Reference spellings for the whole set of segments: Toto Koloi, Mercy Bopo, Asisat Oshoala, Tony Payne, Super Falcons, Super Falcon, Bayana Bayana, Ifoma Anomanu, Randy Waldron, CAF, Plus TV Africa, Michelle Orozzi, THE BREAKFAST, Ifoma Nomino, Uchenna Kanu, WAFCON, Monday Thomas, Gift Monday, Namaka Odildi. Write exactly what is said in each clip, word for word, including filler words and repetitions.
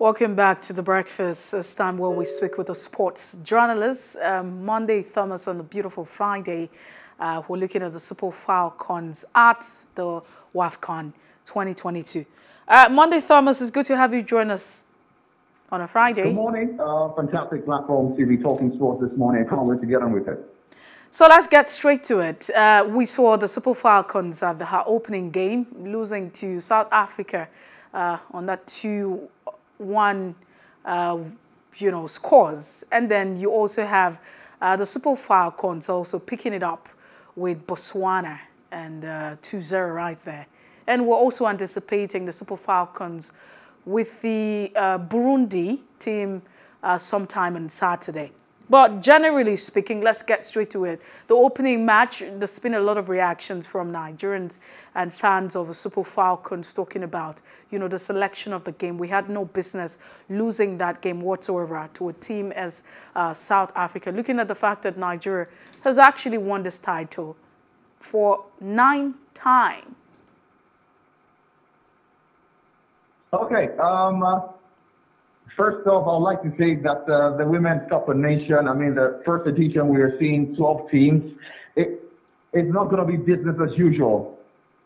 Welcome back to The Breakfast, this time where we speak with a sports journalist. Um, Monday Thomas on the beautiful Friday, uh, we're looking at the Super Falcons at the WAFCON twenty twenty-two. Uh, Monday Thomas, it's good to have you join us on a Friday. Good morning. Uh, fantastic platform to be talking sports this morning. I can't wait to get on with it. So let's get straight to it. Uh, we saw the Super Falcons at the opening game, losing to South Africa uh, on that two one, uh, you know, scores. And then you also have uh, the Super Falcons also picking it up with Botswana and uh, two zero right there. And we're also anticipating the Super Falcons with the uh, Burundi team uh, sometime on Saturday. But generally speaking, let's get straight to it. The opening match, there's been a lot of reactions from Nigerians and fans of the Super Falcons talking about, you know, the selection of the game. We had no business losing that game whatsoever to a team as uh, South Africa. Looking at the fact that Nigeria has actually won this title for nine times. Okay. Um, uh... First off, I would like to say that uh, the Women's Cup of Nation, I mean, the first edition, we are seeing twelve teams. It, it's not going to be business as usual.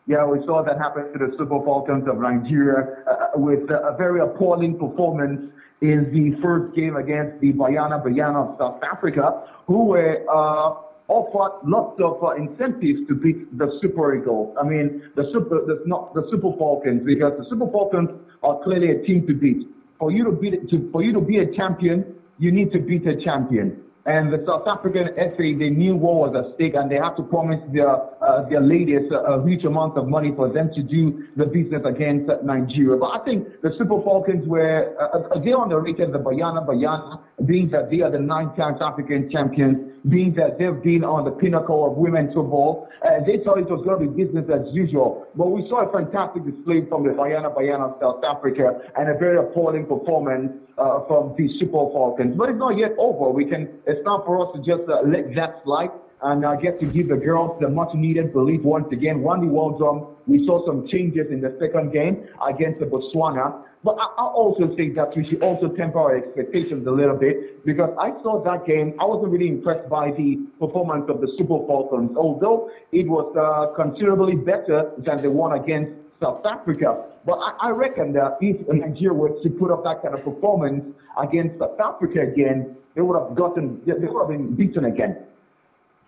Yeah, we saw that happen to the Super Falcons of Nigeria uh, with a very appalling performance in the first game against the Bayana Bayana of South Africa, who were uh, offered lots of uh, incentives to beat the Super Eagles. I mean, the Super, the, not the Super Falcons, because the Super Falcons are clearly a team to beat. For you to be to, for you to be a champion, you need to beat a champion. And the South African F A, they knew what was at stake, and they have to promise their uh, their ladies a, a huge amount of money for them to do the business against Nigeria. But I think the Super Falcons were uh, they underrated the Bayana Bayana, being that they are the nine-time African champions, being that they've been on the pinnacle of women's football. Uh, they thought it was going to be business as usual, but we saw a fantastic display from the Bayana Bayana of South Africa and a very appalling performance Uh, from the Super Falcons. But it's not yet over. We can. It's not for us to just uh, let that slide and uh, get to give the girls the much-needed belief once again. Randy Waldron, we saw some changes in the second game against the Botswana. But I, I also think that we should also temper our expectations a little bit, because I saw that game. I wasn't really impressed by the performance of the Super Falcons, although it was uh, considerably better than the one against South Africa. But I, I reckon that if Nigeria were to put up that kind of performance against South Africa again, they would have gotten, they would have been beaten again.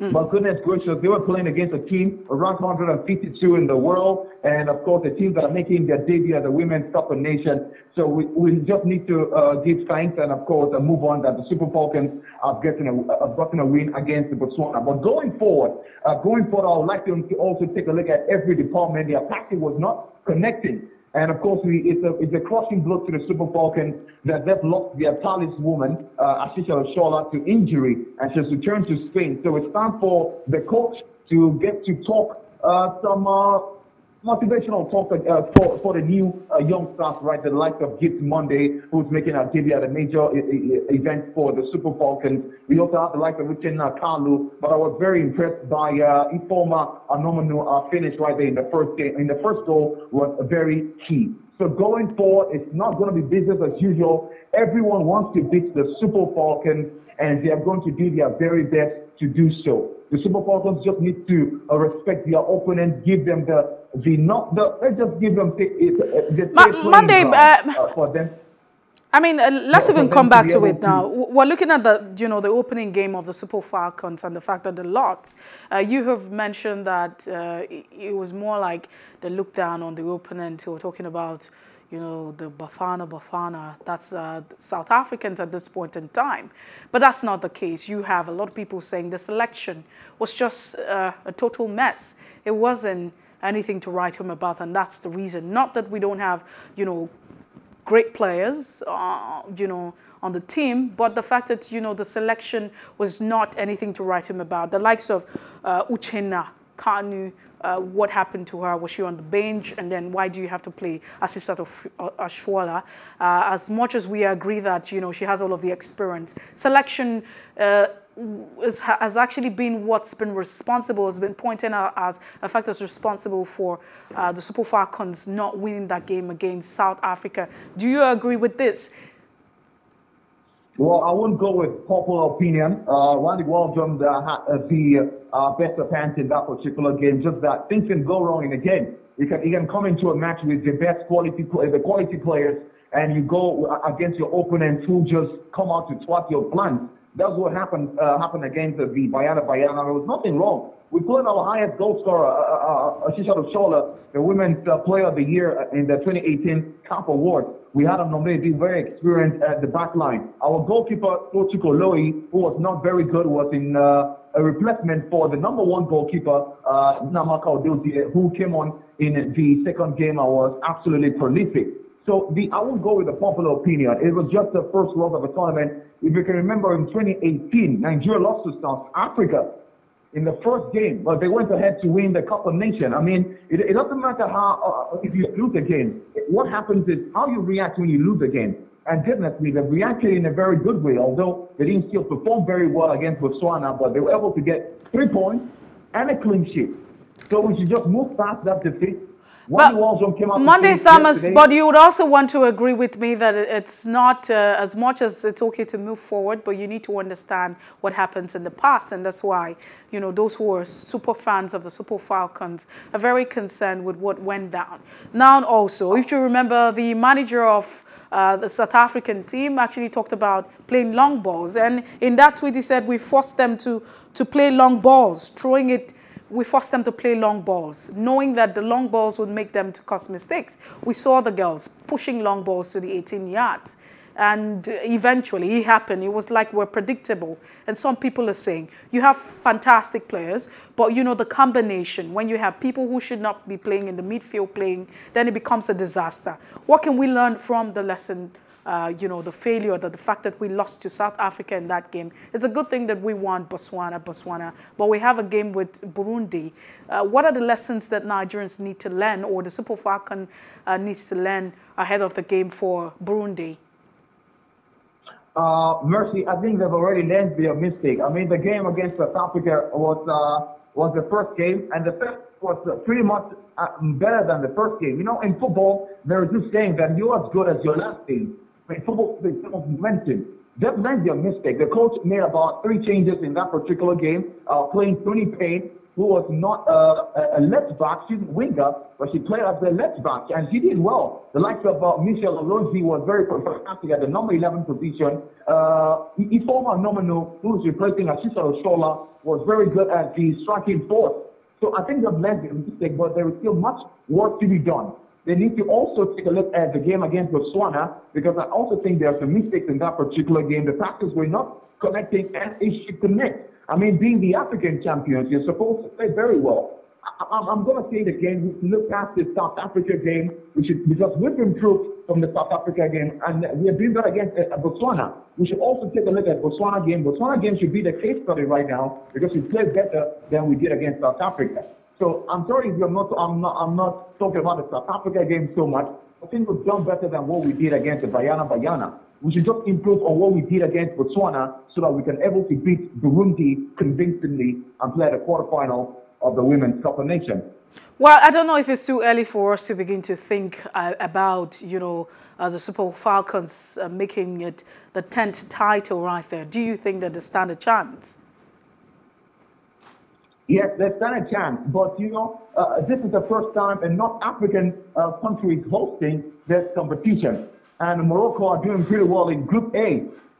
Mm. But goodness gracious, they were playing against a team ranked one hundred fifty-two in the world, and of course, the team that are making their debut at the Women's Cup of Nation. So we, we just need to uh, give thanks and, of course, uh, move on that the Super Falcons have gotten a, have gotten a win against the Botswana. But going forward, uh, going forward, I would like them to also take a look at every department. Their passing was not connecting. And of course, we, it's, a, it's a crushing blow to the Super Falcons that they've lost their talisman, uh, Asisat Oshoala, to injury, and she's returned to Spain. So it's time for the coach to get to talk uh, some uh, motivational talk uh, for, for the new uh, young staff, right? The likes of Gift Monday, who's making a debut at a major event for the Super Falcons. We also have the likes of Uchenna Kanu, but I was very impressed by uh, Ifoma Anomanu. Our finish right there in the first game, in the first goal was very key. So going forward, it's not going to be business as usual. Everyone wants to beat the Super Falcons, and they are going to do their very best to do so. The Super Falcons just need to uh, respect their opponents, give them the the not the let's just give them the, the, the Ma Monday uh, uh, for them. I mean, uh, let's yeah, even come back to it now. We're looking at the, you know, the opening game of the Super Falcons and the fact that they lost. Uh, you have mentioned that uh, it was more like the look down on the opponent. Who were talking about, you know, the Bafana Bafana. That's uh, South Africans at this point in time. But that's not the case. You have a lot of people saying the selection was just uh, a total mess. It wasn't anything to write home about, and that's the reason. Not that we don't have, you know, great players, uh, you know, on the team, but the fact that, you know, the selection was not anything to write home about. The likes of uh, Uchenna Kanu, uh, what happened to her? Was she on the bench? And then why do you have to play Asisat Oshoala? Uh, as much as we agree that, you know, she has all of the experience, selection uh, is, has actually been what's been responsible, has been pointed out as a fact that's responsible for uh, the Super Falcons not winning that game against South Africa. Do you agree with this? Well, I wouldn't go with popular opinion. Uh, Randy Waldron uh, had the uh, better pants in that particular game. Just that things can go wrong in a game. You can you can come into a match with the best quality the quality players, and you go against your opponents who just come out to twat your plans. That's what happened uh, happened against the Bayana Bayana. There was nothing wrong. We played our highest goal scorer, uh, uh, Asisat Oshoala, the Women's uh, Player of the Year in the twenty eighteen CAF Award. We had him nominated, being very experienced at the back line. Our goalkeeper, Toto Koloi, who was not very good, was in uh, a replacement for the number one goalkeeper, uh, Namaka Odildi, who came on in the second game and was absolutely prolific. So the, I won't go with the popular opinion. It was just the first leg of a tournament. If you can remember, in twenty eighteen, Nigeria lost to South Africa in the first game, but they went ahead to win the Cup of Nations. I mean, it, it doesn't matter how uh, if you lose a game. What happens is how you react when you lose a game. And definitely, they reacted in a very good way, although they didn't still perform very well against Botswana, but they were able to get three points and a clean sheet. So we should just move past that defeat. But Monday Thomas, but you would also want to agree with me that it's not uh, as much as it's okay to move forward, but you need to understand what happens in the past. And that's why, you know, those who are super fans of the Super Falcons are very concerned with what went down. Now also, if you remember, the manager of Uh, the South African team actually talked about playing long balls. And in that tweet, he said, we forced them to, to play long balls, throwing it. We forced them to play long balls, knowing that the long balls would make them to cause mistakes. We saw the girls pushing long balls to the eighteen yards. And eventually, it happened. It was like we're predictable. And some people are saying, you have fantastic players, but you know the combination. When you have people who should not be playing in the midfield playing, then it becomes a disaster. What can we learn from the lesson, uh, you know, the failure, that the fact that we lost to South Africa in that game? It's a good thing that we won Botswana, Botswana, but we have a game with Burundi. Uh, what are the lessons that Nigerians need to learn, or the Super Falcon uh, needs to learn ahead of the game for Burundi? Uh, Mercy, I think they've already learned their mistake. I mean, the game against South Africa was uh, was the first game, and the first was uh, pretty much uh, better than the first game. You know, in football, there is this saying that you're as good as your last game. I mean, football is momentum. They've learned their mistake. The coach made about three changes in that particular game, uh, playing Tony Payne, who was not uh, a left back. She's a winger, but she played as a left back, and she did well. The likes of uh, Michelle Orozzi was very fantastic at the number eleven position. Uh, Ifoma Nomino, who was replacing Asisat Oshoala, was very good at the striking force. So I think they've learned the mistake, but there is still much work to be done. They need to also take a look at the game against Botswana, because I also think there are some mistakes in that particular game. The tackles were not connecting, and it should connect. I mean, being the African champions, you're supposed to play very well. I, I, I'm going to say it again. We look past the South Africa game. We should, because we've improved from the South Africa game, and we have been that against uh, Botswana. We should also take a look at Botswana game. Botswana game should be the case study right now, because we played better than we did against South Africa. So I'm sorry if you're not, I'm not, I'm not talking about the South Africa game so much. I think we've done better than what we did against the Bayana Bayana. We should just improve on what we did against Botswana so that we can able to beat Burundi convincingly and play the quarterfinal of the Women's Cup of Nations. Well, I don't know if it's too early for us to begin to think uh, about, you know, uh, the Super Falcons uh, making it the tenth title right there. Do you think that they stand a chance? Yes, they stand a chance, but you know, uh, this is the first time a North African uh, country is hosting this competition. And Morocco are doing pretty well in Group A,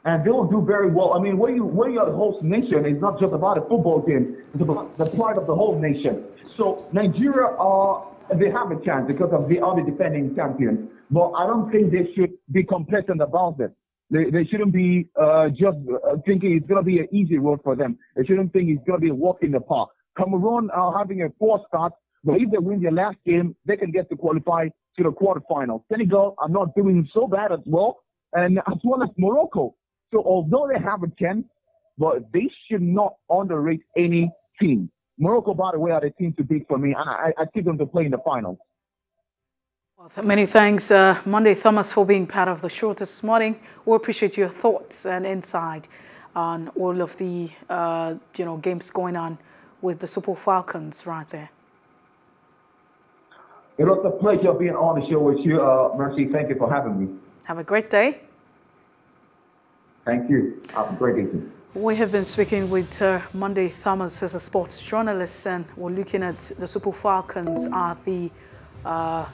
and they will do very well. I mean, where you where you're the host nation is not just about a football game; it's about the pride of the whole nation. So Nigeria are they have a chance because of they are the defending champions. But I don't think they should be complacent about it. They they shouldn't be uh, just thinking it's going to be an easy road for them. They shouldn't think it's going to be a walk in the park. Cameroon are having a poor start, but if they win their last game, they can get to qualify to the quarterfinal. Senegal are not doing so bad as well, and as well as Morocco. So although they have a chance, but they should not underrate any team. Morocco, by the way, are the team to beat for me, and I, I take them to play in the finals. Well, th many thanks, uh, Monday Thomas, for being part of the show this morning. We appreciate your thoughts and insight on all of the uh, you know games going on with the Super Falcons right there. It was a pleasure being on the show with you, uh, Mercy. Thank you for having me. Have a great day. Thank you. Have a great evening. We have been speaking with uh, Monday Thomas, as a sports journalist, and we're looking at the Super Falcons are the uh,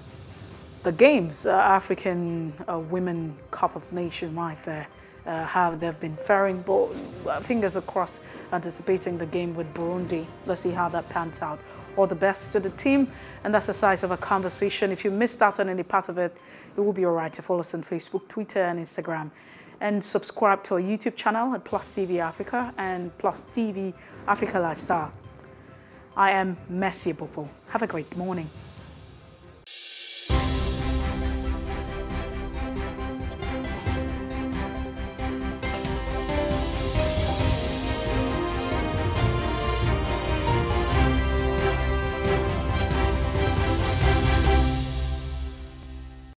the games uh, African uh, Women Cup of Nations right there. Uh, how they've been faring, but fingers across, anticipating the game with Burundi. Let's see how that pans out. All the best to the team, and that's the size of a conversation. If you missed out on any part of it, it will be all right to follow us on Facebook, Twitter, and Instagram, and subscribe to our YouTube channel at Plus T V Africa and Plus T V Africa Lifestyle. I am Mercy Bopo. Have a great morning.